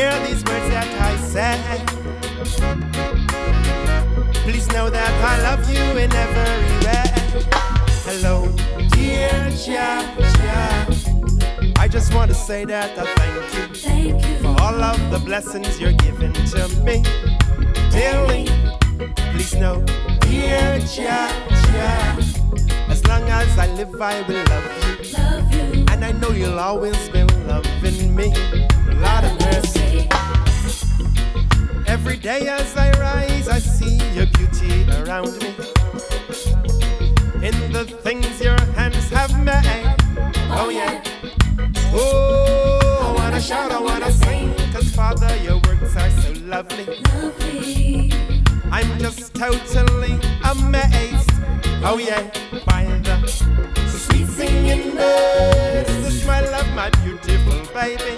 hear these words that I said. Please know that I love you in every way. Hello, dear Yahweh. I just want to say that I thank you for all of the blessings you're giving to me daily. Please know, dear Yahweh, as long as I live, I will love you. And I know you'll always be loving me. Lord of mercy. Every day as I rise, I see your beauty around me. In the things your hands have made. Oh yeah. Oh, I wanna shout, I wanna sing, 'cause Father, your works are so lovely. I'm just totally amazed. Oh yeah, by the sweet singing birds. The smile of my beautiful baby.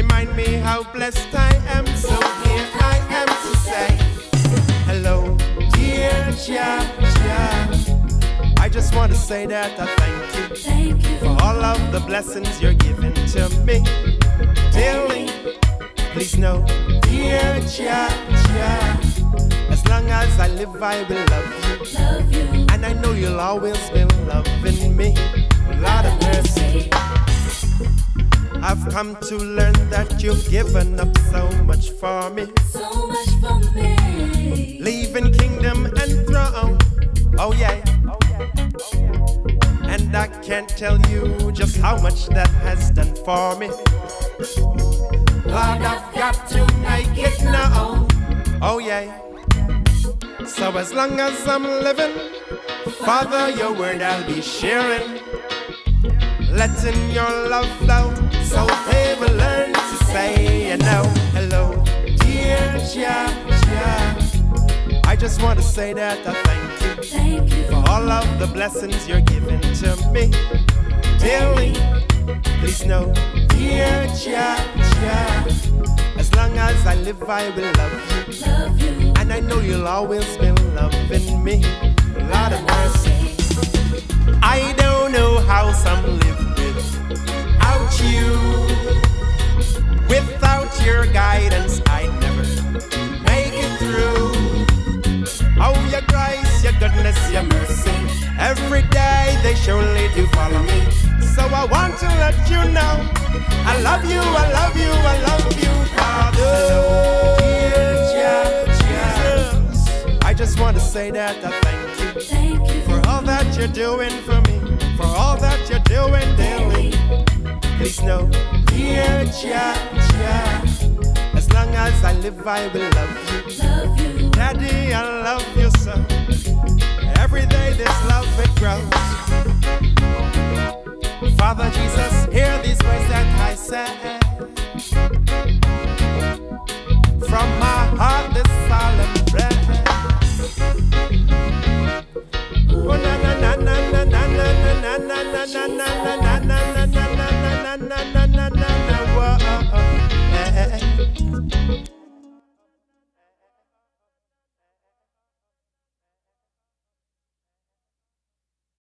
Remind me how blessed I am. So here I am to say, hello, dear Yahweh. I just want to say that I thank you for all of the blessings you're giving to me daily. Please know, dear Yahweh, as long as I live, I will love you. And I know you'll always be loving me. Lord of mercy. I've come to learn that you've given up so much for me. So much for me. Leaving kingdom and throne. Oh yeah. And I can't tell you just how much that has done for me. Lord, I've got to make it known. Oh yeah. So as long as I'm living, Father, your word I'll be sharing, letting your love flow, so they will learn to say, you know, hello, dear Yahweh. I just want to say that I thank you for all of the blessings you're giving to me daily. Please know, dear Yahweh, as long as I live, I will love you. And I know you'll always be loving me. Lord of mercy. I don't know how some live without you. Without your guidance, I'd never make it through. Oh, your grace, your goodness, your mercy. Every day they surely do follow me. So I want to let you know, I love you, I love you, I love you, Father. I just want to say that I thank you for all that you're doing for me, for all that you're doing daily. Please know, dear Yahweh, as long as I live, I will love you. Daddy,